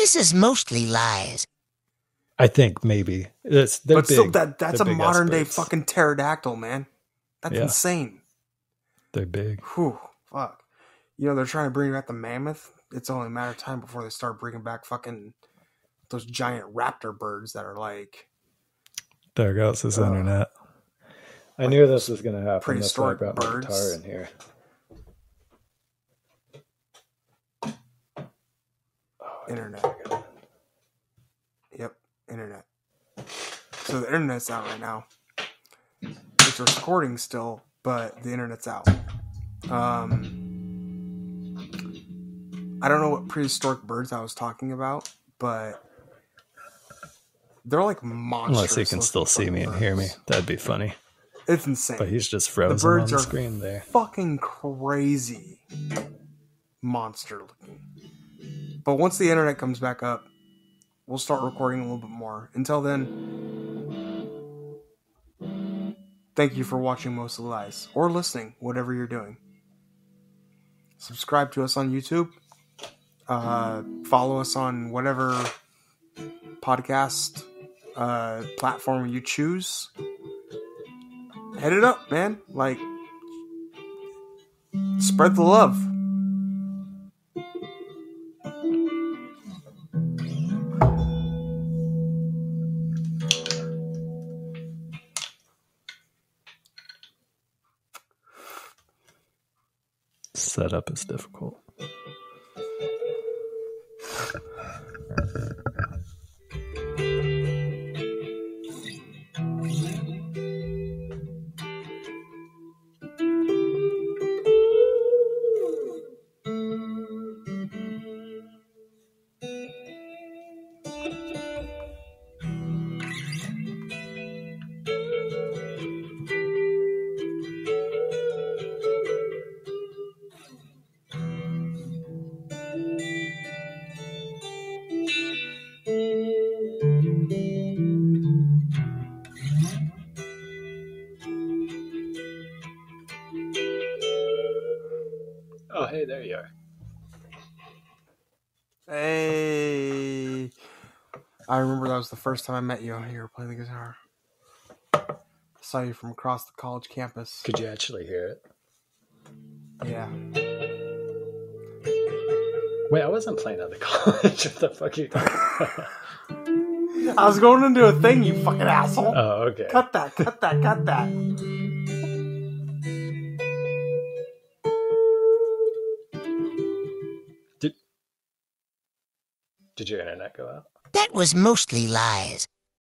This is Mostly Lies. I think maybe. That's a modern day fucking pterodactyl, man. That's insane. They're big. Whew, fuck. You know, they're trying to bring back the mammoth. It's only a matter of time before they start bringing back fucking those giant raptor birds that are like... There goes this internet. I knew this was going to happen. Prehistoric birds. Guitar in here. Internet. Yep, internet. So the internet's out right now. It's recording still, but the internet's out. I don't know what prehistoric birds I was talking about, but they're like monsters. Unless he can still see me and hear me. That'd be funny. It's insane. But he's just frozen the birds on the screen there. Fucking crazy monster looking. But once the internet comes back up, we'll start recording a little bit more. Until then, thank you for watching Mostly Lies or listening, whatever you're doing. Subscribe to us on YouTube. Follow us on whatever podcast platform you choose. Head it up, man. Like, spread the love. Setup is difficult. Hey, there you are. Hey. I remember that was the first time I met you. You were playing the guitar. I saw you from across the college campus. Could you actually hear it? Yeah. Wait, I wasn't playing at the college. What the fuck are you talking about? I was going into a thing, you fucking asshole. Oh, okay. Cut that, cut that, cut that. Did your internet go out? That was Mostly Lies.